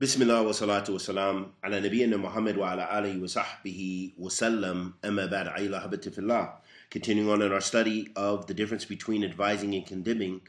Bismillah wa salatu wa salam ala nabiyyina Muhammad wa ala alihi wa sahbihi wa sallam amma ba'd ayla habati fillah. Continuing on in our study of the difference between advising and condemning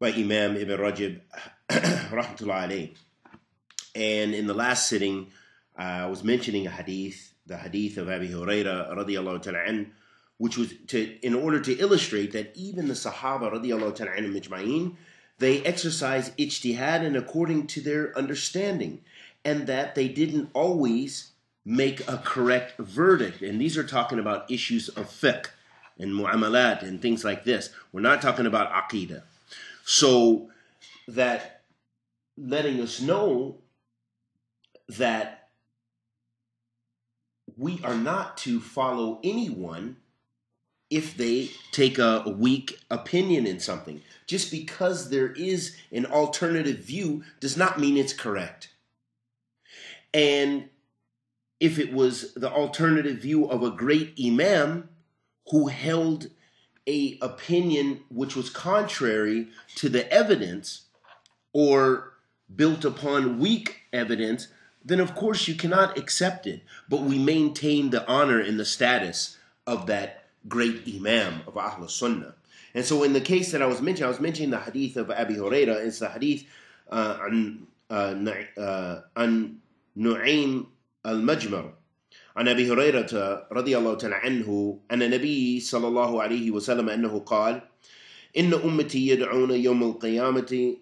by Imam Ibn Rajab rahmatullahi alayhi. And in the last sitting, I was mentioning a hadith, the hadith of Abi Hurayrah radiyallahu ta'ala an, which was in order to illustrate that even the Sahaba radiyallahu ta'ala an majma'in, they exercise ijtihad and according to their understanding, and that they didn't always make a correct verdict. And these are talking about issues of fiqh and mu'amalat and things like this. We're not talking about aqidah. So that letting us know that we are not to follow anyone if they take a weak opinion in something. Just because there is an alternative view does not mean it's correct. And if it was the alternative view of a great imam who held an opinion which was contrary to the evidence or built upon weak evidence, then of course you cannot accept it. But we maintain the honor and the status of that great imam of Ahl Sunnah. And so in the case that I was mentioning the hadith of Abi Hurairah. It's the hadith an Nu'aym al-Mujmir. An Abi Hurairah radiyallahu ta'ala anhu, anna Nabi sallallahu alayhi wa sallam annahu qal, inna ummati yad'una yawm al-qiyamati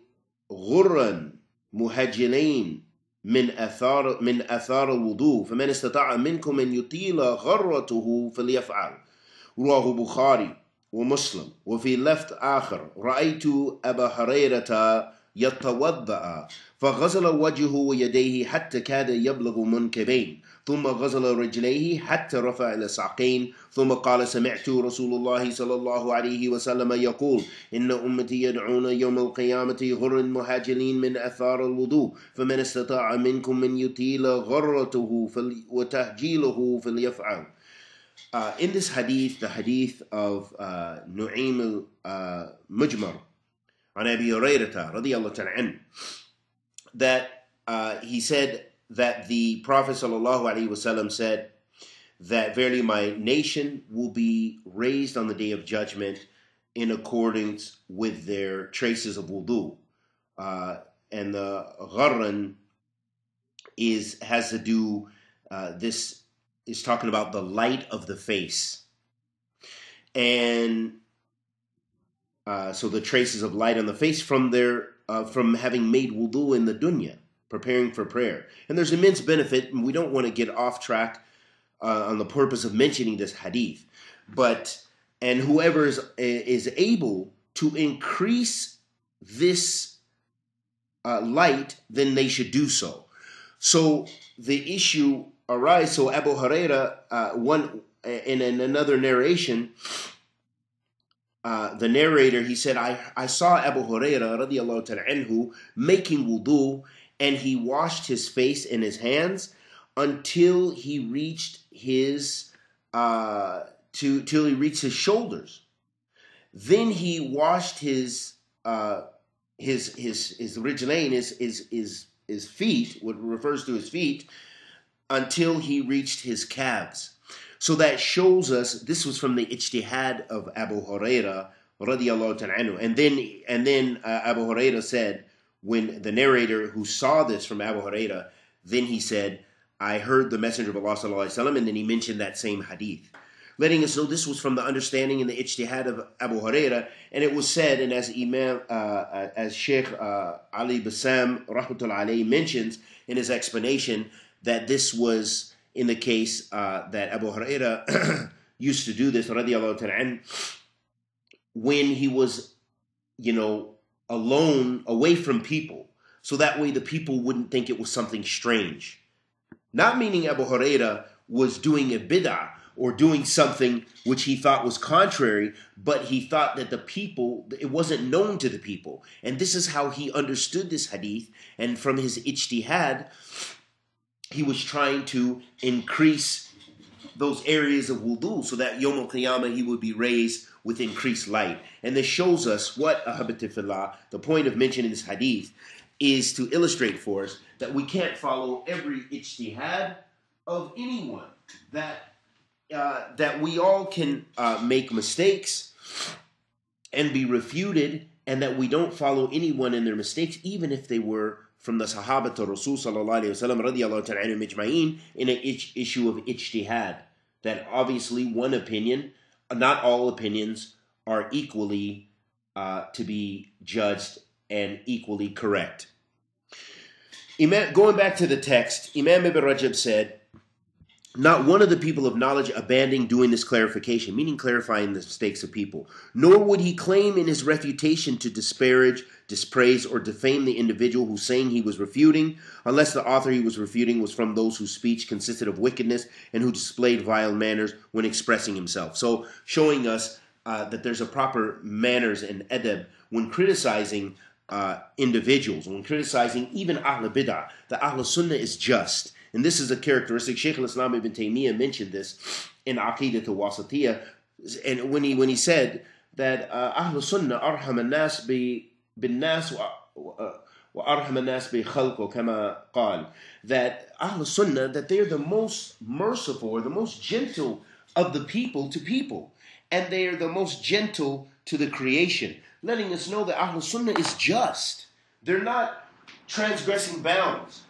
ghurran muhajilain min athar al-wudu, faman istata'a minkum an yutila gharratuhu falyaf'al. رواه بخاري ومسلم وفي لفظ آخر رأيت أبا هريرة يتوضأ فغسل وجهه ويديه حتى كاد يبلغ منكبين ثم غسل رجليه حتى رفع إلى الساقين ثم قال سمعت رسول الله صلى الله عليه وسلم يقول إن أمتي يدعون يوم القيامة غر مهاجلين من أثار الوضوء فمن استطاع منكم من يطيل غرته وتهجيله فليفعل. In this hadith, the hadith of Nu'aym al-Mujmir on Abi Hurayrah radiyallahu ta'ala anhu, that he said that the Prophet sallallahu alaihi wasallam said that verily my nation will be raised on the day of judgment in accordance with their traces of wudu, and the gharran has to do this. Is talking about the light of the face. And so the traces of light on the face from having made wudu in the dunya, preparing for prayer. And there's immense benefit, and we don't want to get off track on the purpose of mentioning this hadith. And whoever is able to increase this light, then they should do so. So the issue arise. So Abu Hurairah, in another narration, the narrator, he said, I saw Abu Hurairah radiyallahu ta'ala anhu making wudu, and he washed his face and his hands until he reached his shoulders. Then he washed his rijlain, his feet, what refers to his feet, until he reached his calves. So that shows us this was from the ijtihad of Abu Hurairah radiyallahu ta'ala anhu. And then Abu Hurairah said, when the narrator who saw this from Abu Hurairah, then he said, I heard the Messenger of Allah sallallahu alaihi wasallam, and then he mentioned that same hadith, letting us know this was from the understanding and the ijtihad of Abu Hurairah. And it was said, and as Imam, as Sheikh Ali Basam rahmatullahi alayhi mentions in his explanation, that this was in the case that Abu Hurairah used to do this, radiyallahu ta'ala anhu, when he was, alone, away from people. So that way the people wouldn't think it was something strange. Not meaning Abu Hurairah was doing a bid'ah or doing something which he thought was contrary, but he thought that it wasn't known to the people. And this is how he understood this hadith, and from his ijtihad, he was trying to increase those areas of wudu so that Yawm al-Qiyamah he would be raised with increased light. And this shows us what, ahabatifillah, the point of mentioning this hadith is to illustrate for us that we can't follow every ijtihad of anyone, that we all can make mistakes and be refuted, and that we don't follow anyone in their mistakes, even if they were from the Sahaba to Rasul sallallahu alayhi wa sallam in an issue of ijtihad. That obviously one opinion, not all opinions are equally to be judged and equally correct. Going back to the text, Imam Ibn Rajab said, "Not one of the people of knowledge abandoned doing this clarification," meaning clarifying the mistakes of people, "nor would he claim in his refutation to disparage, dispraise, or defame the individual whose saying he was refuting, unless the author he was refuting was from those whose speech consisted of wickedness and who displayed vile manners when expressing himself." So showing us that there's a proper manners and adab when criticizing individuals, when criticizing even Ahl Bid'ah. The Ahl Sunnah is just. And this is a characteristic. Shaykh al-Islam ibn Taymiyyah mentioned this in Aqidah al-Wasatiyah, and when he said that Ahl Sunnah arham al-nas bin-nas wa arham al-nas bi-khalqo kama qal, that Ahl Sunnah, that they're the most merciful or the most gentle of the people to people, and they are the most gentle to the creation, letting us know that Ahl Sunnah is just. They're not transgressing bounds.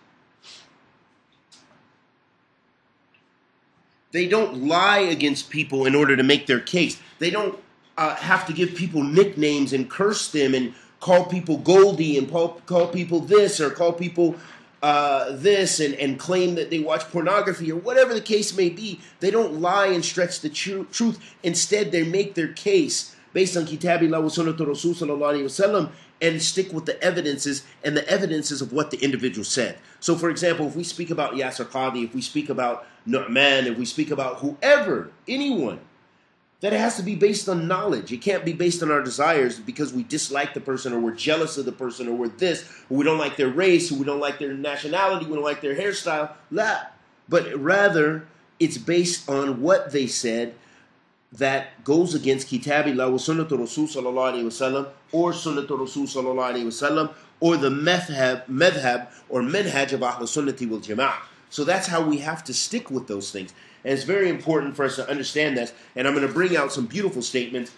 They don't lie against people in order to make their case. They don't have to give people nicknames and curse them and call people Goldie and call people this or call people this and claim that they watch pornography or whatever the case may be. They don't lie and stretch the truth. Instead, they make their case based on Kitabillah wa Sunnah to Rasul sallallahu alayhi wa sallam and stick with the evidences and the evidences of what the individual said. So, for example, if we speak about Yasir Qadhi, if we speak about Nu'man, if we speak about whoever, anyone, that it has to be based on knowledge. It can't be based on our desires because we dislike the person or we're jealous of the person or we're this, or we don't like their race, or we don't like their nationality, we don't like their hairstyle, blah. But rather, it's based on what they said that goes against Kitabillah wa Sunnah to Rasul sallallahu alayhi wa sallam or Sunnah to Rasul sallallahu alayhi wa sallam or the madhab or manhaj of Ahl Sunnati wal Jama'ah. So that's how we have to stick with those things. And it's very important for us to understand that. And I'm going to bring out some beautiful statements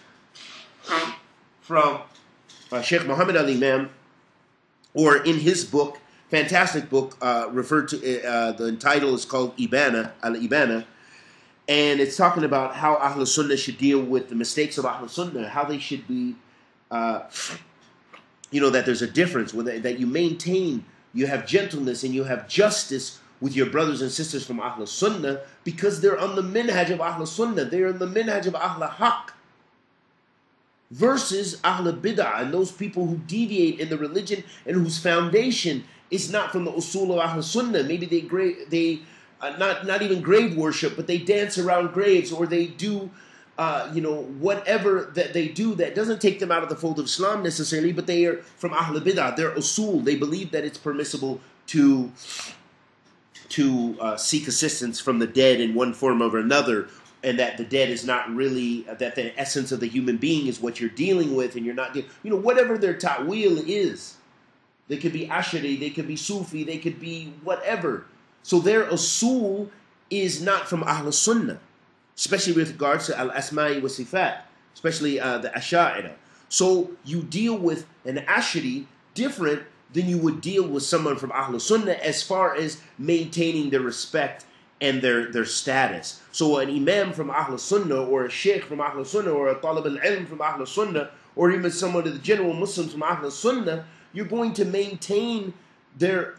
from Sheikh Muhammad Ali Imam, or in his book, fantastic book, referred to, the title is called Ibana Al Ibana. And it's talking about how Ahl Sunnah should deal with the mistakes of Ahl Sunnah, how they should be, that there's a difference, that you maintain, you have gentleness and you have justice with your brothers and sisters from Ahl Sunnah, because they're on the minhaj of Ahl Sunnah. They're on the minhaj of Ahl Haqq. Versus Ahl Bid'ah and those people who deviate in the religion and whose foundation is not from the usul of Ahl Sunnah. Maybe not even grave worship, but they dance around graves, or they do, whatever that they do that doesn't take them out of the fold of Islam necessarily, but they are from Ahl Bid'ah. They're usul. They believe that it's permissible to seek assistance from the dead in one form or another, and that the dead is not really, that the essence of the human being is what you're dealing with, and you're not dealing, whatever their ta'wil is. They could be Ashari, they could be Sufi, they could be whatever. So their usul is not from Ahl Sunnah, especially with regards to al-asma'i wa sifat, especially the Asha'ira. So you deal with an Ashari different then you would deal with someone from Ahl Sunnah as far as maintaining their respect and their status. So an imam from Ahl Sunnah, or a sheikh from Ahl Sunnah, or a talib al-ilm from Ahl Sunnah, or even someone of the general Muslims from Ahl Sunnah, you're going to maintain their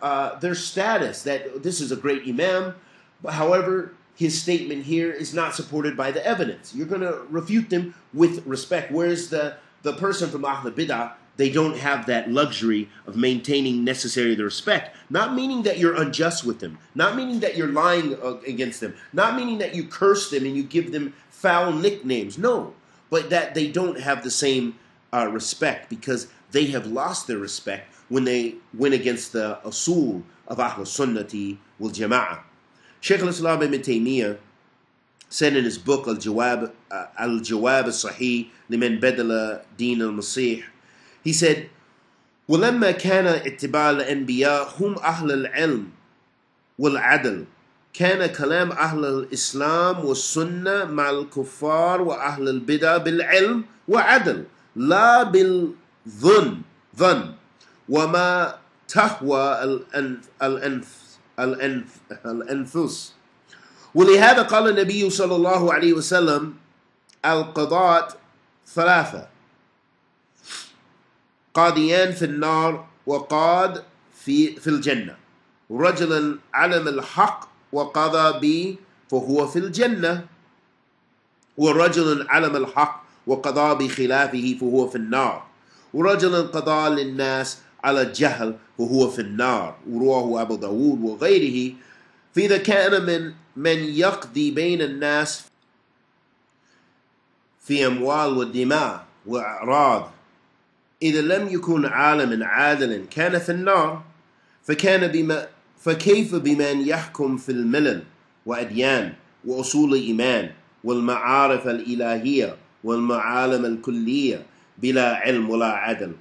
status, that this is a great imam, but however, his statement here is not supported by the evidence. You're going to refute them with respect, whereas the person from Ahl Bid'ah, they don't have that luxury of maintaining necessarily the respect. Not meaning that you're unjust with them. Not meaning that you're lying against them. Not meaning that you curse them and you give them foul nicknames. No. But that they don't have the same respect, because they have lost their respect when they went against the usul of Ahl Sunnati wal Jama'ah. Shaykh al-Islam ibn Taymiyyah said in his book, Al Jawab Sahih Liman Bedala Deen Al Masih, he said, وَلَمَّا كَانَ اتِّبَاعَ الْأَنْبِيَاءِ هُمْ أَهْلَ الْعِلْمِ وَالْعَدْلِ كان كلام أهل الإسلام والسنة مع الكفار وأهل البدع بالعلم وعدل لا بالظن ظن وما تهوى الأنفس ولهذا قال النبي صلى الله عليه وسلم القضاة ثلاثة قاضيان في النار وقاد في الجنة رجل علم الحق وقضى به فهو في الجنة ورجل علم الحق وقضى بخلافه فهو في النار ورجل قضى للناس على الجهل فهو في النار ورواه أبو داود وغيره فإذا كان من يقضي بين الناس في أموال والدماء وأعراض إذا لم يكن عالما عادلا كان في النار فكيف بمن يحكم في الملل وأديان وأصول الإيمان والمعارف الإلهية والمعالم الكلية بلا علم ولا عدل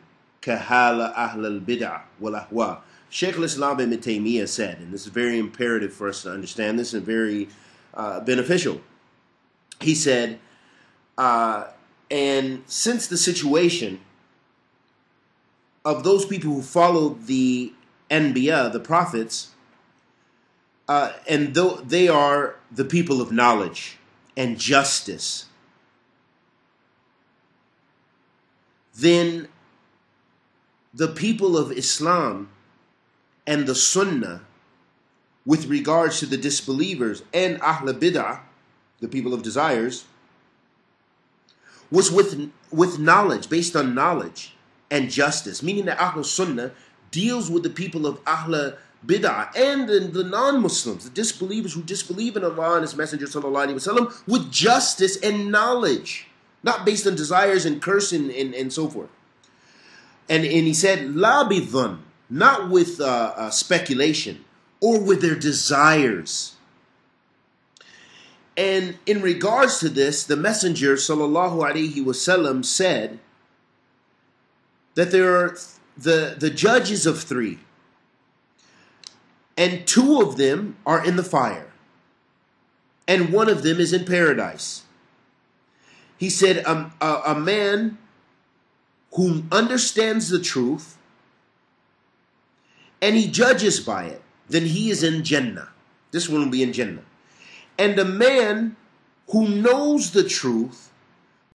كحال أهل البدع والأهواء. Shaykh al-Islam ibn Taymiyyah said, and this is very imperative for us to understand this and very beneficial. He said, and since the situation of those people who followed the Anbiya, the prophets, and though they are the people of knowledge and justice, then the people of Islam and the Sunnah, with regards to the disbelievers and Ahl Bid'ah, the people of desires, was with knowledge, based on knowledge and justice, meaning that Ahl Sunnah deals with the people of Ahl Bid'ah and the non-Muslims, the disbelievers who disbelieve in Allah and His Messenger Sallallahu Alaihi Wasallam with justice and knowledge, not based on desires and cursing and so forth. And he said, La bidhun, not with speculation or with their desires. And in regards to this, the Messenger Sallallahu Alaihi Wasallam said that there are the judges of three, and two of them are in the fire, and one of them is in paradise. He said, a man who understands the truth, and he judges by it, then he is in Jannah. This one will be in Jannah. And a man who knows the truth,